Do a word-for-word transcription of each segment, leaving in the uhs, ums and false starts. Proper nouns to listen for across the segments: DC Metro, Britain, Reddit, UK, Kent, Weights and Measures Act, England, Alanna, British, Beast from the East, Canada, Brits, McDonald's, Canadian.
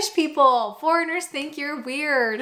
British people, foreigners think you're weird.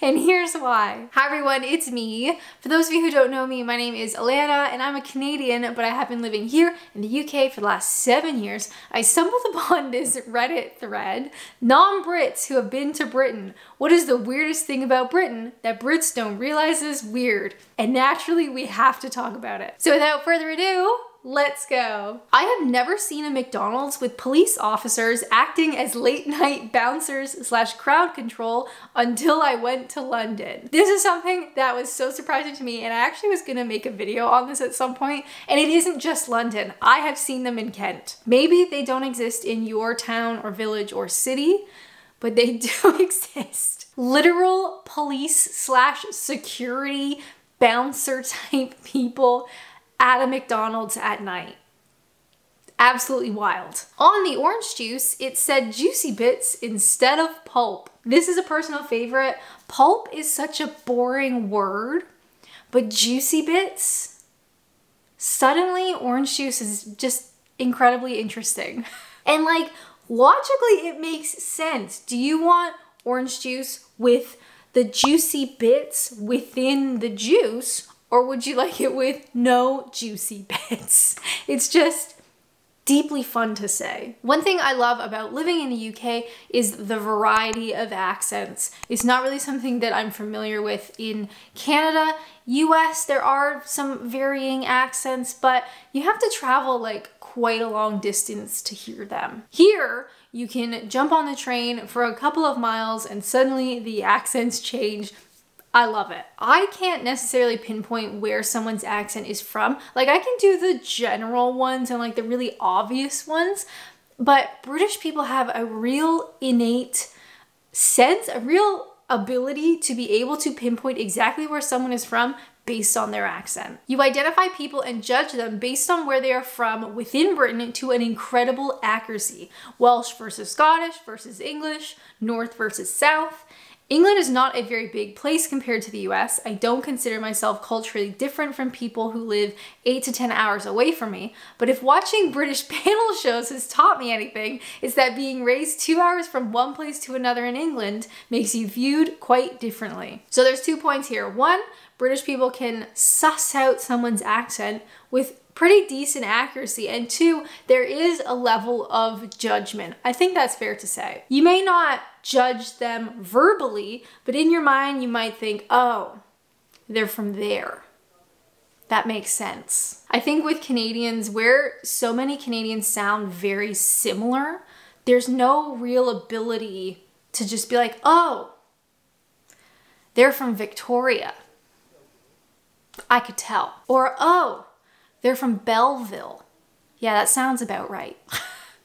And here's why. Hi everyone, it's me. For those of you who don't know me, my name is Alana and I'm a Canadian, but I have been living here in the U K for the last seven years. I stumbled upon this Reddit thread, non-Brits who have been to Britain. What is the weirdest thing about Britain that Brits don't realize is weird? And naturally we have to talk about it. So without further ado, let's go. I have never seen a McDonald's with police officers acting as late night bouncers slash crowd control until I went to London. This is something that was so surprising to me, and I actually was gonna make a video on this at some point, and it isn't just London. I have seen them in Kent. Maybe they don't exist in your town or village or city, but they do exist. Literal police slash security bouncer type people at a McDonald's at night. Absolutely wild. On the orange juice, it said juicy bits instead of pulp. This is a personal favorite. Pulp is such a boring word, but juicy bits, suddenly orange juice is just incredibly interesting. And like, logically it makes sense. Do you want orange juice with the juicy bits within the juice? Or would you like it with no juicy bits? It's just deeply fun to say. One thing I love about living in the U K is the variety of accents. It's not really something that I'm familiar with in Canada. U S, there are some varying accents, but you have to travel like quite a long distance to hear them. Here, you can jump on the train for a couple of miles and suddenly the accents change. I love it. I can't necessarily pinpoint where someone's accent is from. Like I can do the general ones and like the really obvious ones, but British people have a real innate sense, a real ability to be able to pinpoint exactly where someone is from based on their accent. You identify people and judge them based on where they are from within Britain to an incredible accuracy. Welsh versus Scottish versus English, North versus South. England is not a very big place compared to the U S. I don't consider myself culturally different from people who live eight to ten hours away from me, but if watching British panel shows has taught me anything, it's that being raised two hours from one place to another in England makes you viewed quite differently. So there's two points here. One, British people can suss out someone's accent with pretty decent accuracy, and two, there is a level of judgment. I think that's fair to say. You may not judge them verbally, but in your mind you might think, oh, they're from there. That makes sense. I think with Canadians, where so many Canadians sound very similar, there's no real ability to just be like, oh, they're from Victoria. I could tell. Or, oh, they're from Belleville. Yeah, that sounds about right.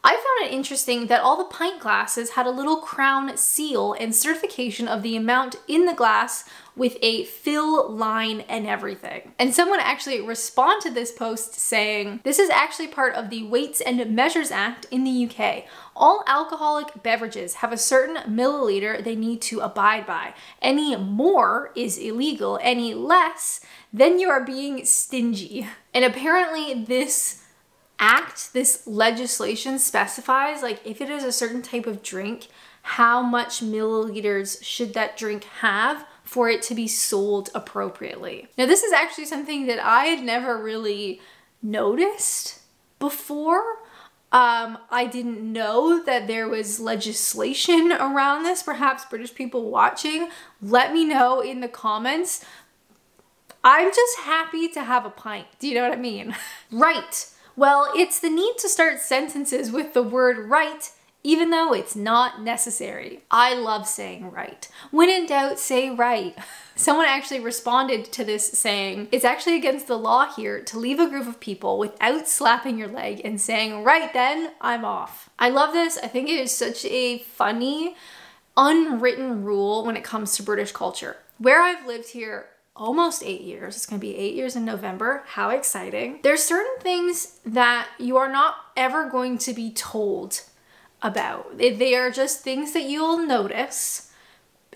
I found it interesting that all the pint glasses had a little crown seal and certification of the amount in the glass with a fill line and everything. And someone actually responded to this post saying, this is actually part of the Weights and Measures Act in the U K. All alcoholic beverages have a certain milliliter they need to abide by. Any more is illegal, any less, then you are being stingy. And apparently this act, this legislation specifies like if it is a certain type of drink, how much milliliters should that drink have for it to be sold appropriately. Now this is actually something that I had never really noticed before. Um, I didn't know that there was legislation around this. Perhaps British people watching, let me know in the comments. I'm just happy to have a pint. Do you know what I mean? Right. Well, it's the need to start sentences with the word right, even though it's not necessary. I love saying right. When in doubt, say right. Someone actually responded to this saying, it's actually against the law here to leave a group of people without slapping your leg and saying, right then, I'm off. I love this. I think it is such a funny, unwritten rule when it comes to British culture. Where I've lived here, almost eight years. It's gonna be eight years in November. How exciting. There's certain things that you are not ever going to be told about. They are just things that you'll notice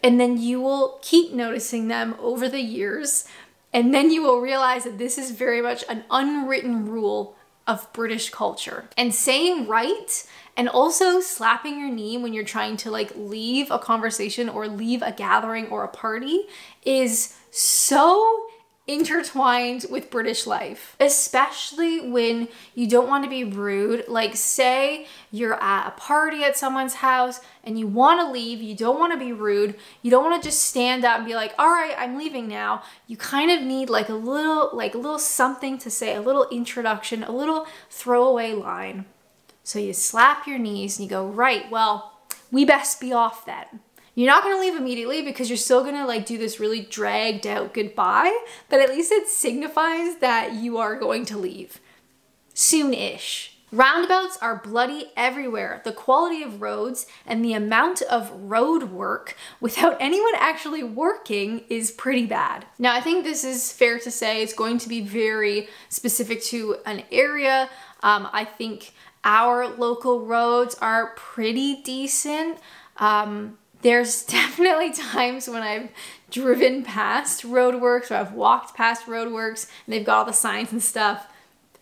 and then you will keep noticing them over the years. And then you will realize that this is very much an unwritten rule of British culture. And saying right And also slapping your knee when you're trying to like leave a conversation or leave a gathering or a party is so intertwined with British life, especially when you don't want to be rude. Like, say you're at a party at someone's house and you want to leave, you don't want to be rude, you don't want to just stand up and be like, all right, I'm leaving now. You kind of need like a little like a little something to say, a little introduction, a little throwaway line. So you slap your knees and you go, right, well, we best be off then. You're not gonna leave immediately because you're still gonna like do this really dragged out goodbye, but at least it signifies that you are going to leave soon-ish. Roundabouts are bloody everywhere. The quality of roads and the amount of road work without anyone actually working is pretty bad. Now, I think this is fair to say it's going to be very specific to an area. Um, I think our local roads are pretty decent. Um, There's definitely times when I've driven past roadworks or I've walked past roadworks and they've got all the signs and stuff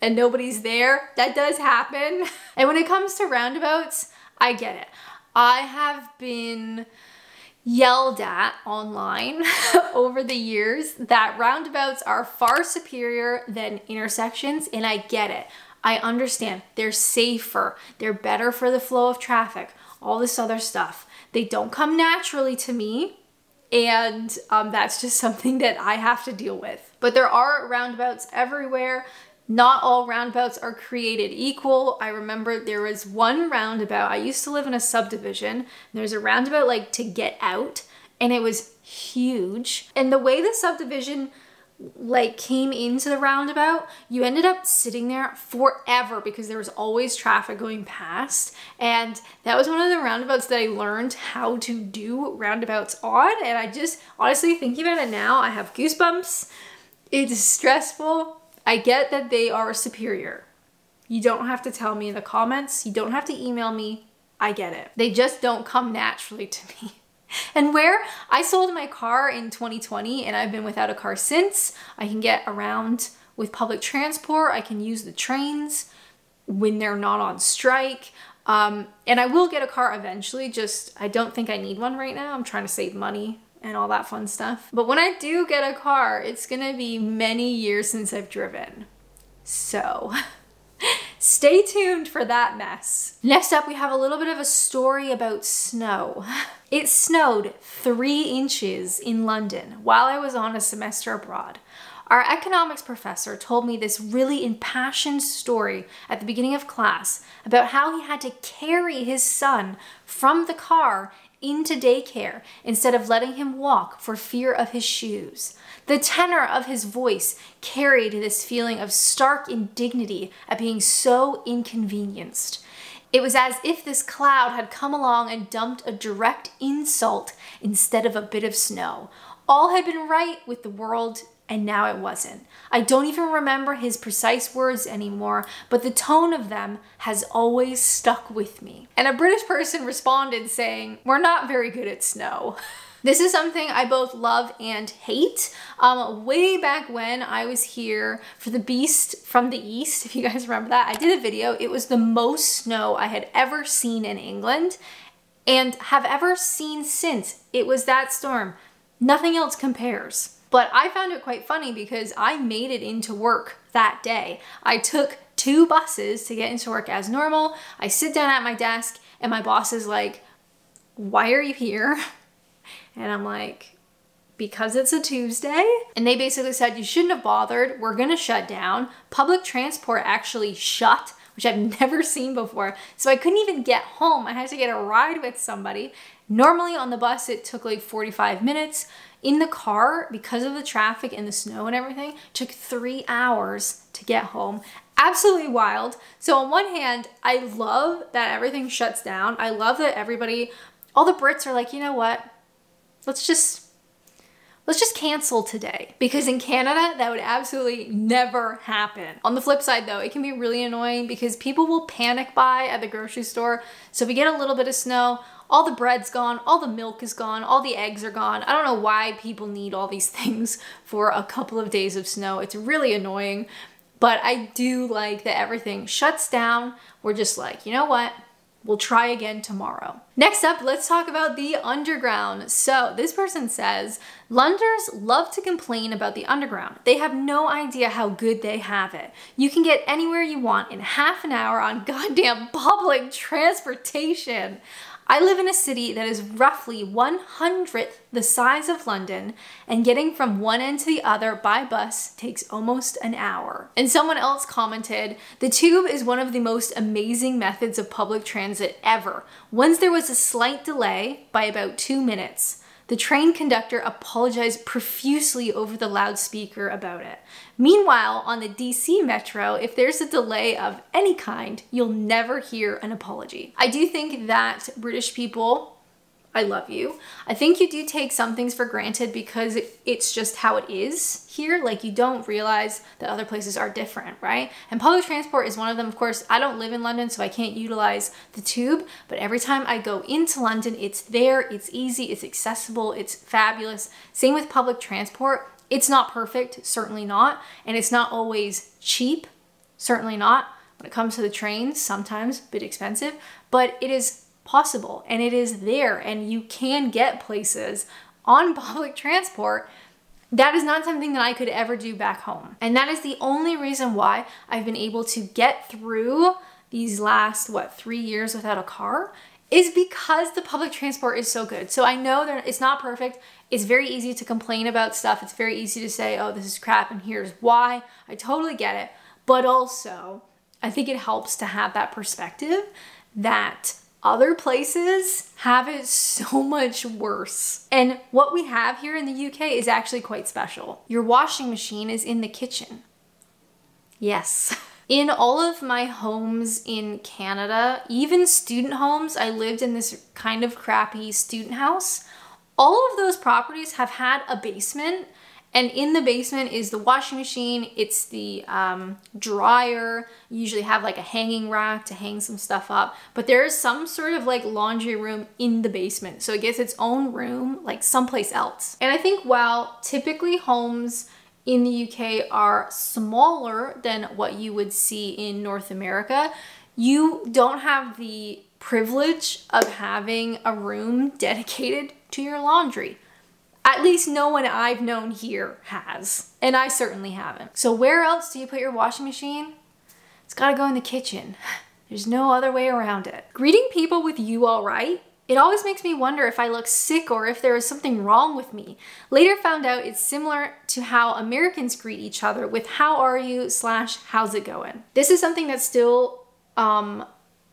and nobody's there. That does happen. And when it comes to roundabouts, I get it. I have been yelled at online over the years that roundabouts are far superior than intersections, and I get it. I understand. They're safer. They're better for the flow of traffic, all this other stuff. They don't come naturally to me, and um, that's just something that I have to deal with. But there are roundabouts everywhere. Not all roundabouts are created equal. I remember there was one roundabout. I used to live in a subdivision. There's a roundabout like to get out, and it was huge. And the way the subdivision like came into the roundabout, you ended up sitting there forever because there was always traffic going past. And that was one of the roundabouts that I learned how to do roundabouts on. And I just, honestly, thinking about it now, I have goosebumps. It's stressful. I get that they are superior. You don't have to tell me in the comments. You don't have to email me. I get it. They just don't come naturally to me. And where I sold my car in twenty twenty and I've been without a car since, I can get around with public transport. I can use the trains when they're not on strike. Um, and I will get a car eventually, just I don't think I need one right now. I'm trying to save money and all that fun stuff. But when I do get a car, it's gonna be many years since I've driven. So stay tuned for that mess. Next up, we have a little bit of a story about snow. It snowed three inches in London while I was on a semester abroad. Our economics professor told me this really impassioned story at the beginning of class about how he had to carry his son from the car into daycare instead of letting him walk for fear of his shoes. The tenor of his voice carried this feeling of stark indignity at being so inconvenienced. It was as if this cloud had come along and dumped a direct insult instead of a bit of snow. All had been right with the world, and now it wasn't. I don't even remember his precise words anymore, but the tone of them has always stuck with me. And a British person responded saying, "We're not very good at snow." This is something I both love and hate. Um, way back when I was here for the Beast from the East, if you guys remember that, I did a video. It was the most snow I had ever seen in England and have ever seen since. It was that storm. Nothing else compares. But I found it quite funny because I made it into work that day. I took two buses to get into work as normal. I sit down at my desk and my boss is like, "Why are you here?" And I'm like, "Because it's a Tuesday." And they basically said, "You shouldn't have bothered. We're gonna shut down." Public transport actually shut, which I've never seen before. So I couldn't even get home. I had to get a ride with somebody. Normally on the bus, it took like forty-five minutes. In the car, because of the traffic and the snow and everything, it took three hours to get home. Absolutely wild. So on one hand, I love that everything shuts down. I love that everybody, all the Brits are like, you know what? Let's just, let's just cancel today. Because in Canada, that would absolutely never happen. On the flip side though, it can be really annoying because people will panic buy at the grocery store. So if we get a little bit of snow, all the bread's gone, all the milk is gone, all the eggs are gone. I don't know why people need all these things for a couple of days of snow. It's really annoying, but I do like that everything shuts down. We're just like, you know what? We'll try again tomorrow. Next up, let's talk about the underground. So this person says, Londoners love to complain about the underground. They have no idea how good they have it. You can get anywhere you want in half an hour on goddamn public transportation. I live in a city that is roughly one hundredth the size of London, and getting from one end to the other by bus takes almost an hour. And someone else commented, the tube is one of the most amazing methods of public transit ever. Once there was a slight delay by about two minutes. The train conductor apologized profusely over the loudspeaker about it. Meanwhile, on the D C Metro, if there's a delay of any kind, you'll never hear an apology. I do think that British people, I love you. I think you do take some things for granted because it's just how it is here. Like, you don't realize that other places are different, right? And public transport is one of them. Of course, I don't live in London, so I can't utilize the tube, but every time I go into London, it's there, it's easy, it's accessible, it's fabulous. Same with public transport. It's not perfect, certainly not. And it's not always cheap, certainly not. When it comes to the trains, sometimes a bit expensive, but it is possible and it is there, and you can get places on public transport. That is not something that I could ever do back home. And that is the only reason why I've been able to get through these last, what, three years without a car, is because the public transport is so good. So I know that it's not perfect. It's very easy to complain about stuff. It's very easy to say, oh, this is crap and here's why. I totally get it. But also, I think it helps to have that perspective that other places have it so much worse. And what we have here in the U K is actually quite special. Your washing machine is in the kitchen. Yes. In all of my homes in Canada, even student homes, I lived in this kind of crappy student house. All of those properties have had a basement, and in the basement is the washing machine, it's the um, dryer. You usually have like a hanging rack to hang some stuff up, but there is some sort of like laundry room in the basement. So it gets its own room, like someplace else. And I think while typically homes in the U K are smaller than what you would see in North America, you don't have the privilege of having a room dedicated to your laundry. At least no one I've known here has, and I certainly haven't. So where else do you put your washing machine? It's gotta go in the kitchen. There's no other way around it. Greeting people with "you all right?" It always makes me wonder if I look sick or if there is something wrong with me. Later found out it's similar to how Americans greet each other with "how are you" slash "how's it going?" This is something that still um,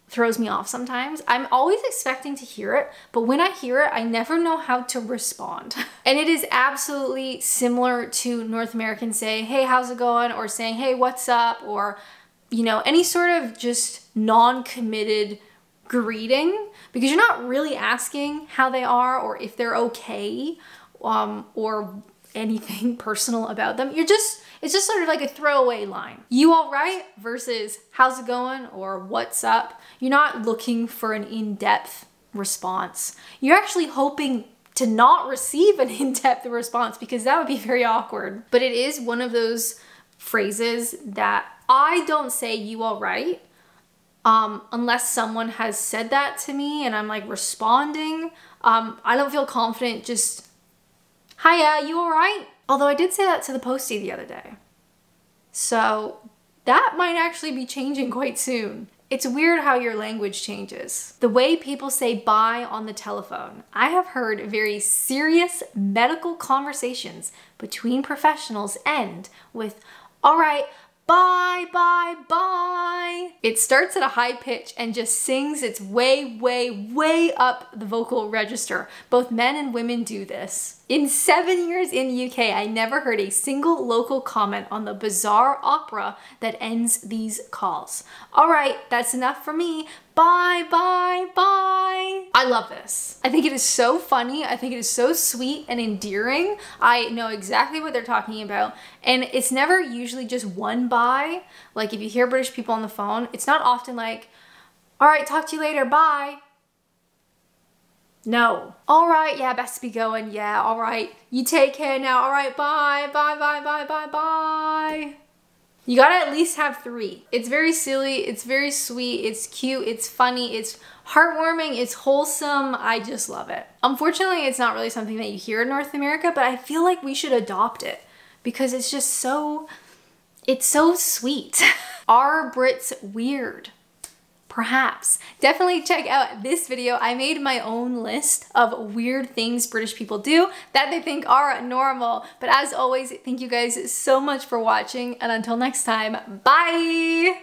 throws me off sometimes. I'm always expecting to hear it, but when I hear it, I never know how to respond. And it is absolutely similar to North Americans saying, hey, how's it going? Or saying, hey, what's up? Or, you know, any sort of just non-committed greeting, because you're not really asking how they are or if they're okay um, or anything personal about them. You're just, it's just sort of like a throwaway line. You all right versus how's it going or what's up. You're not looking for an in-depth response. You're actually hoping to not receive an in-depth response because that would be very awkward. But it is one of those phrases that I don't say "you all right" um, unless someone has said that to me and I'm like responding. Um, I don't feel confident just, hiya, you all right? Although I did say that to the postie the other day. So that might actually be changing quite soon. It's weird how your language changes. The way people say bye on the telephone. I have heard very serious medical conversations between professionals end with, all right, bye, bye, bye. It starts at a high pitch and just sings its way, way, way up the vocal register. Both men and women do this. In seven years in the U K, I never heard a single local comment on the bizarre opera that ends these calls. All right, that's enough for me. Bye, bye, bye. I love this. I think it is so funny. I think it is so sweet and endearing. I know exactly what they're talking about. And it's never usually just one bye. Like if you hear British people on the phone, it's not often like, all right, talk to you later, bye. No. All right, yeah, best be going. Yeah, all right. You take care now. All right, bye, bye, bye, bye, bye, bye. You gotta at least have three. It's very silly, it's very sweet, it's cute, it's funny, it's heartwarming, it's wholesome. I just love it. Unfortunately, it's not really something that you hear in North America, but I feel like we should adopt it because it's just so, it's so sweet. Are Brits weird? Perhaps. Definitely check out this video. I made my own list of weird things British people do that they think are normal. But as always, thank you guys so much for watching, and until next time, bye!